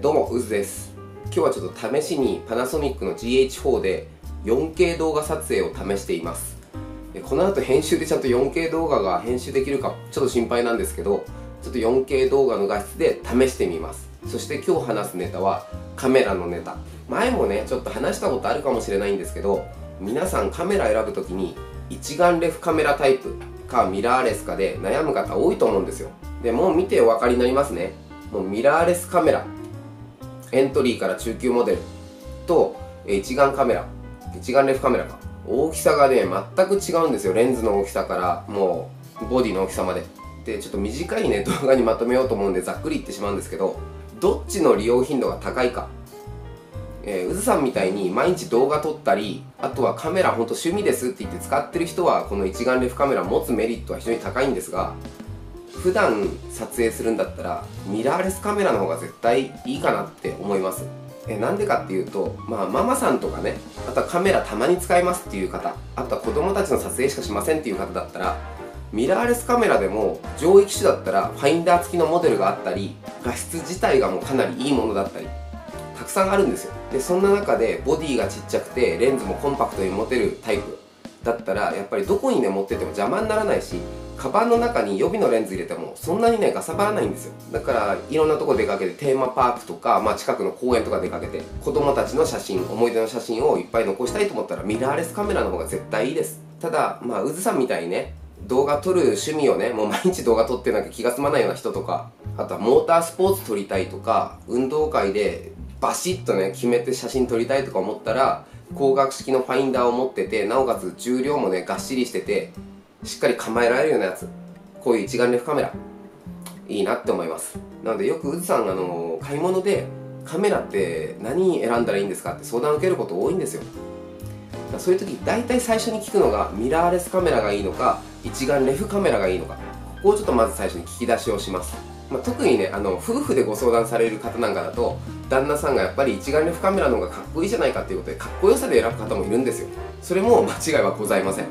どうも、うずです。今日はちょっと試しにパナソニックの GH4 で 4K 動画撮影を試しています。この後編集でちゃんと 4K 動画が編集できるかちょっと心配なんですけど、ちょっと 4K 動画の画質で試してみます。そして今日話すネタはカメラのネタ。前もね、ちょっと話したことあるかもしれないんですけど、皆さんカメラ選ぶときに一眼レフカメラタイプかミラーレスかで悩む方多いと思うんですよ。で、もう見てお分かりになりますね。もうミラーレスカメラエントリーから中級モデルと一眼レフカメラか大きさがね全く違うんですよ。レンズの大きさからもうボディの大きさまでで、ちょっと短いね動画にまとめようと思うんでざっくり言ってしまうんですけど、どっちの利用頻度が高いか、うずさんみたいに毎日動画撮ったり、あとはカメラほんと趣味ですって言って使ってる人はこの一眼レフカメラ持つメリットは非常に高いんですが、普段撮影するんだったらミラーレスカメラの方が絶対いいかなって思います。なんでかっていうと、ママさんとかね、あとはカメラたまに使いますっていう方、あとは子供たちの撮影しかしませんっていう方だったら、ミラーレスカメラでも上位機種だったらファインダー付きのモデルがあったり、画質自体がもうかなりいいものだったりたくさんあるんですよ。でそんな中でボディがちっちゃくてレンズもコンパクトに持てるタイプだったら、やっぱりどこにね持ってても邪魔にならないし、カバンの中に予備のレンズ入れてもそんなにねかさばらないんですよ。だからいろんなとこ出かけて、テーマパークとか、近くの公園とか出かけて子供たちの写真、思い出の写真をいっぱい残したいと思ったらミラーレスカメラの方が絶対いいです。ただうずさんみたいにね動画撮る趣味をねもう毎日動画撮ってなんか気が済まないような人とか、あとはモータースポーツ撮りたいとか運動会でバシッとね決めて写真撮りたいとか思ったら、光学式のファインダーを持ってて、なおかつ重量もねがっしりしててしっかり構えられるようなやつ、こういう一眼レフカメラいいなって思います。なのでよくうずさん買い物でカメラって何選んだらいいんですかって相談を受けること多いんですよ。そういう時大体最初に聞くのがミラーレスカメラがいいのか一眼レフカメラがいいのか、ここをちょっとまず最初に聞き出しをします。特にね夫婦でご相談される方なんかだと、旦那さんがやっぱり一眼レフカメラの方がかっこいいじゃないかっていうことでかっこよさで選ぶ方もいるんですよ。それも間違いはございません。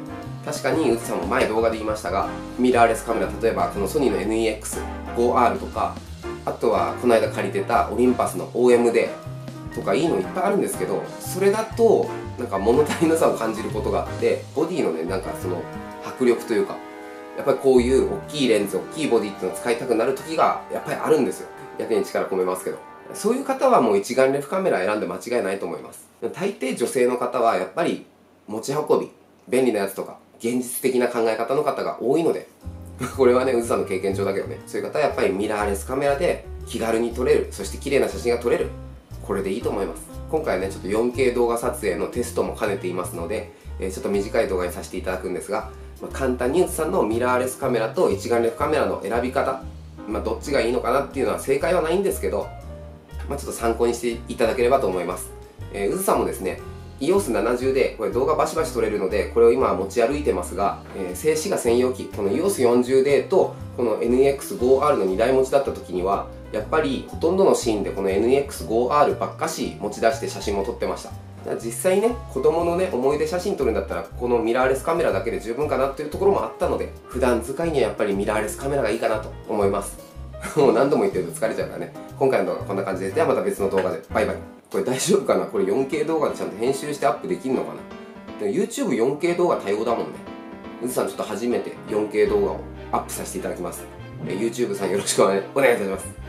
確かにうずさんも前動画で言いましたが、ミラーレスカメラ、例えばこのソニーの NEX5R とか、あとはこの間借りてたオリンパスの OM でとかいいのいっぱいあるんですけど、それだとなんか物足りなさを感じることがあって、ボディのねなんかその迫力というか、やっぱりこういう大きいレンズ、大きいボディっていうのを使いたくなる時がやっぱりあるんですよ。やけに力込めますけど、そういう方はもう一眼レフカメラ選んで間違いないと思います。大抵女性の方はやっぱり持ち運び便利なやつとか現実的な考え方の方が多いのでこれはねうずさんの経験上だけどね、そういう方はやっぱりミラーレスカメラで気軽に撮れる、そして綺麗な写真が撮れる、これでいいと思います。今回ねちょっと 4K 動画撮影のテストも兼ねていますので、ちょっと短い動画にさせていただくんですが、簡単にうずさんのミラーレスカメラと一眼レフカメラの選び方、どっちがいいのかなっていうのは正解はないんですけど、ちょっと参考にしていただければと思います。うずさんもですね EOS70 でこれ動画バシバシ撮れるので、これを今持ち歩いてますが、静止画専用機、この EOS40D とこの NX5R の2台持ちだった時にはやっぱりほとんどのシーンでこの NX5R ばっかし持ち出して写真も撮ってました。実際ね子供のね思い出写真撮るんだったらこのミラーレスカメラだけで十分かなっていうところもあったので、普段使いにはやっぱりミラーレスカメラがいいかなと思います。もう何度も言ってると疲れちゃうからね。今回の動画こんな感じで、ではまた別の動画でバイバイ。これ大丈夫かな、これ 4K 動画でちゃんと編集してアップできるのかな。 YouTube4K 動画対応だもんね。うずさんちょっと初めて 4K 動画をアップさせていただきます。 YouTube さんよろしくお願いいたします。